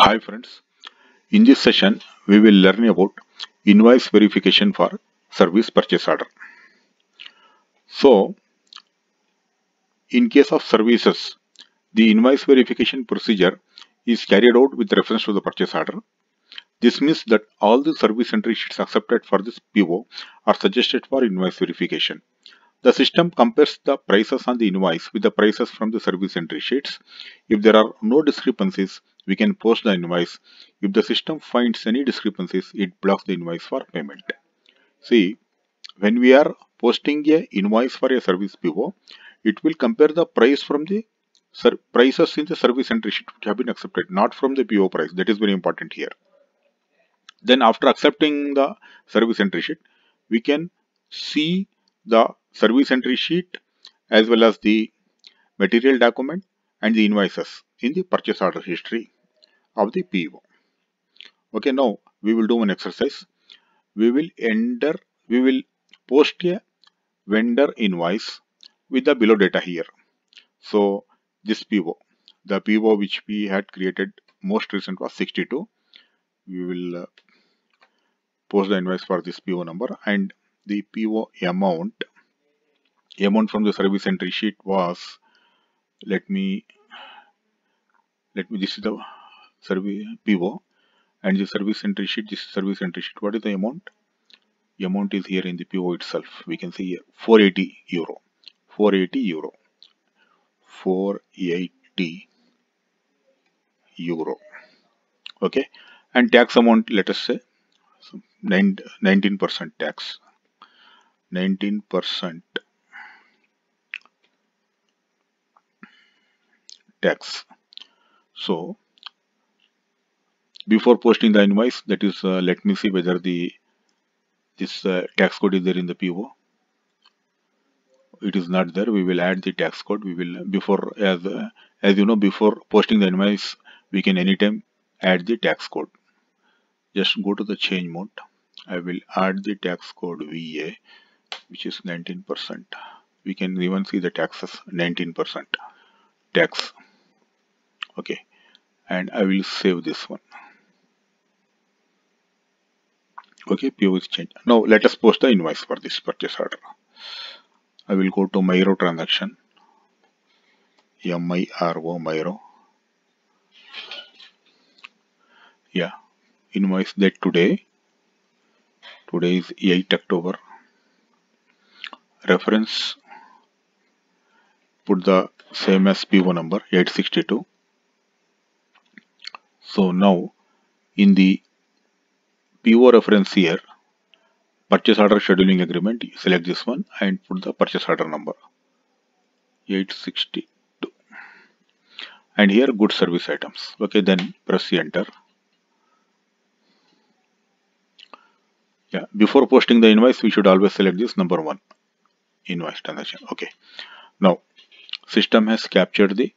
Hi friends, in this session we will learn about invoice verification for service purchase order. So, in case of services, the invoice verification procedure is carried out with reference to the purchase order. This means that all the service entry sheets accepted for this PO are suggested for invoice verification. The system compares the prices on the invoice with the prices from the service entry sheets. If there are no discrepancies, we can post the invoice. If the system finds any discrepancies, it blocks the invoice for payment. See, when we are posting an invoice for a service PO, it will compare the price from the prices in the service entry sheet which have been accepted, not from the PO price. That is very important here. Then after accepting the service entry sheet, we can see the service entry sheet as well as the material document and the invoices in the purchase order history of the PO. Okay, now we will do an exercise. We will post a vendor invoice with the below data here. So this PO, the PO which we had created most recent was 62. We will post the invoice for this PO number, and the PO amount from the service entry sheet was, this is the service PO and the service entry sheet, what is the amount? The amount is here in the PO itself. We can see here, 480 euro. Okay, and tax amount, let us say 19% tax, 19% tax. So before posting the invoice, that is, let me see whether this tax code is there in the PO. It is not there. We will add the tax code. We will, before, as you know, before posting the invoice, we can anytime add the tax code. Just go to the change mode. I will add the tax code VA, which is 19%. We can even see the taxes, 19% tax. Okay, and I will save this one. Okay, PO is changed. Now let us post the invoice for this purchase order. I will go to MIRO transaction, MIRO. Yeah, invoice date today. Today is 8th October. Reference, put the same as PO number, 862. So now in the PO reference here, purchase order scheduling agreement, select this one and put the purchase order number, 862. And here goods service items. Okay, then press enter. Yeah, before posting the invoice, we should always select this number one, invoice transaction. Okay, now system has captured the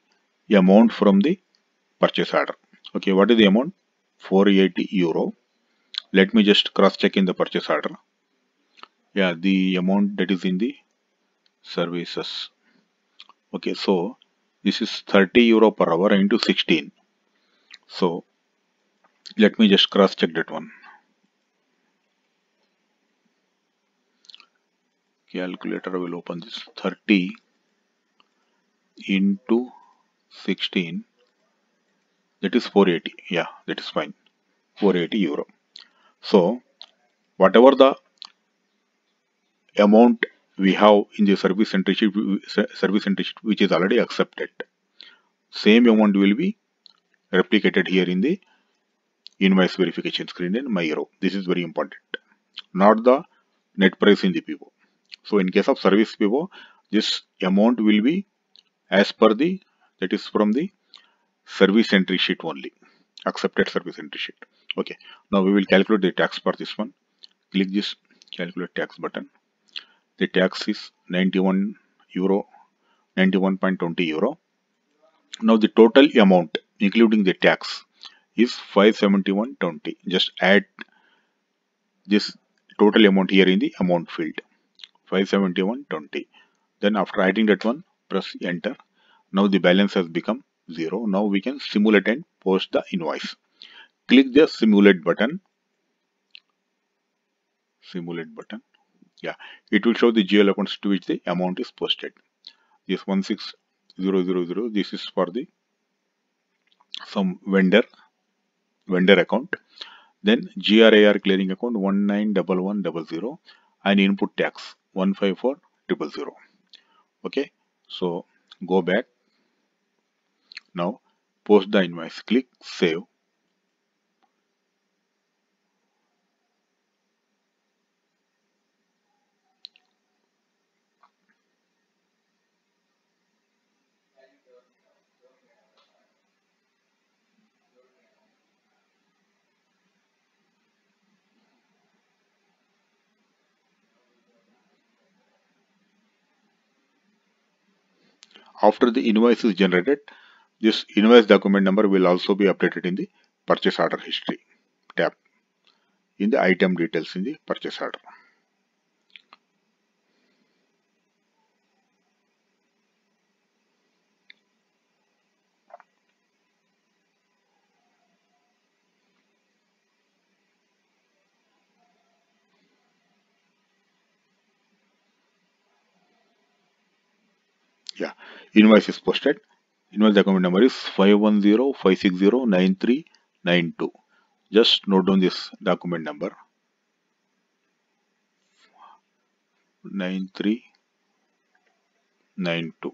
amount from the purchase order. Okay, what is the amount? 480 euro. Let me just cross check in the purchase order. Yeah, the amount that is in the services. Okay, so this is 30 euro per hour into 16. So let me just cross check that one. Calculator will open this. 30 into 16, that is 480. Yeah, that is fine, 480 euro. So whatever the amount we have in the service entry sheet, which is already accepted, same amount will be replicated here in the invoice verification screen in MIRO. This is very important, not the net price in the PO. So in case of service PO, this amount will be as per the, that is from the service entry sheet only, accepted service entry sheet. Okay, now we will calculate the tax for this one. Click this calculate tax button. The tax is 91.20 euro. Now the total amount including the tax is 571.20. just add this total amount here in the amount field, 571.20. Then after adding that one, press enter. Now the balance has become zero. Now we can simulate and post the invoice. click the simulate button. Yeah, it will show the GL accounts to which the amount is posted. This 16000, this is for the some vendor account. Then GRIR clearing account 191100 and input tax 154000. Okay, so go back. Now post the invoice, click save. After the invoice is generated, this invoice document number will also be updated in the purchase order history tab in the item details in the purchase order. Yeah, invoice is posted. Invoice document number is 510-560-9392. Just note down this document number 9392.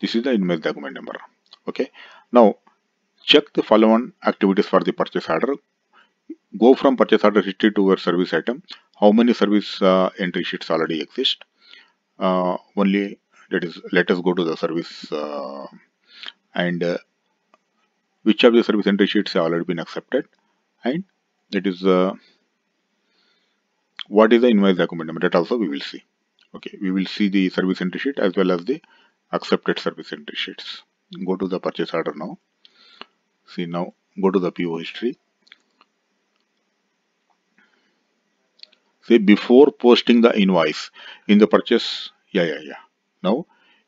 This is the invoice document number. Okay. Now check the follow-on activities for the purchase order. Go from purchase order history to our service item. How many service entry sheets already exist? Only that is, let us go to the service and which of the service entry sheets have already been accepted, and that is what is the invoice document number, that also we will see. Okay, we will see the service entry sheet as well as the accepted service entry sheets. Go to the purchase order now. See, now go to the PO history. See, before posting the invoice in the purchase, now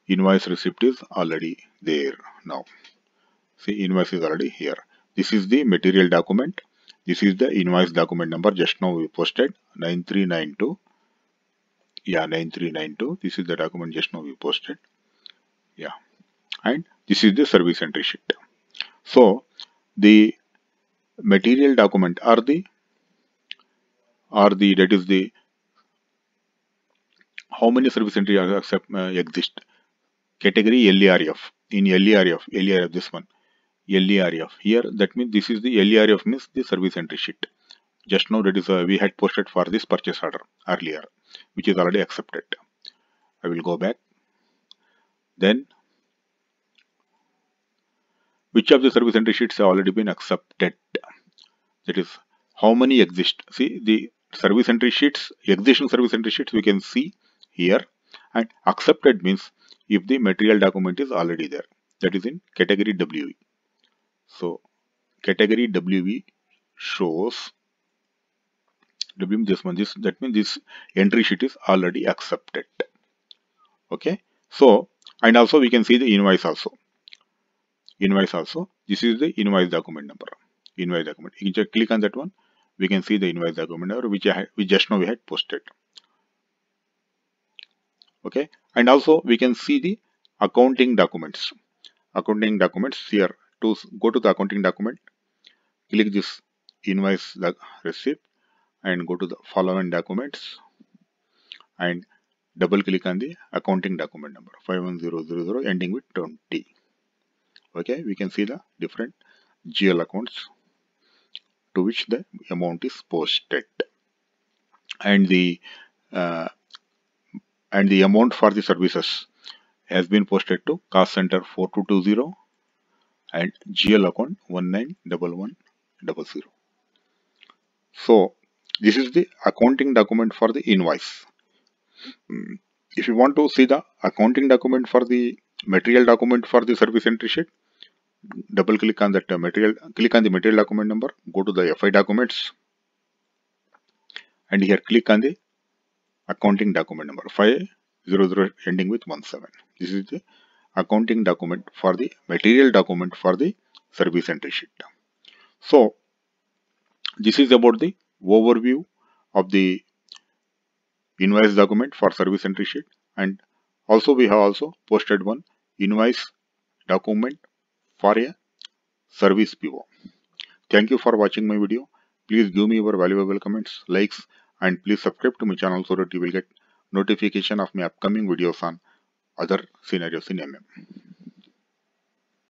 invoice receipt is already there. Now see, invoice is already here. This is the material document. This is the invoice document number just now we posted 9392. Yeah, 9392. This is the document just now we posted. Yeah, and this is the service entry sheet. So the material document are the that is the how many service entry exist category LERF. In LERF, this one LERF here, that means this is the LERF means the service entry sheet just now, that is we had posted for this purchase order earlier, which is already accepted. I will go back. Then which of the service entry sheets have already been accepted, that is how many exist. See, the service entry sheets, existing service entry sheets we can see here, and accepted means if the material document is already there, that is in category WV. So category WV shows this one, that means this entry sheet is already accepted. Okay, so and also we can see the invoice also. This is the invoice document number. You can just click on that one. We can see the invoice document number which we just now we had posted. Okay, and also we can see the accounting documents. Here, to go to the accounting document, click this invoice receipt and go to the following documents and double click on the accounting document number 51000 ending with 20. Okay, we can see the different GL accounts to which the amount is posted, and the amount for the services has been posted to cost center 4220 and GL account 191100. So this is the accounting document for the invoice. If you want to see the accounting document for the material document for the service entry sheet, double click on that material, click on the material document number, go to the FI documents and here click on the accounting document number 500 ending with 17. This is the accounting document for the material document for the service entry sheet. So this is about the overview of the invoice document for service entry sheet, and also we have also posted one invoice document for a service PO. Thank you for watching my video. Please give me your valuable comments, likes, and please subscribe to my channel so that you will get notification of my upcoming videos on other scenarios in MM.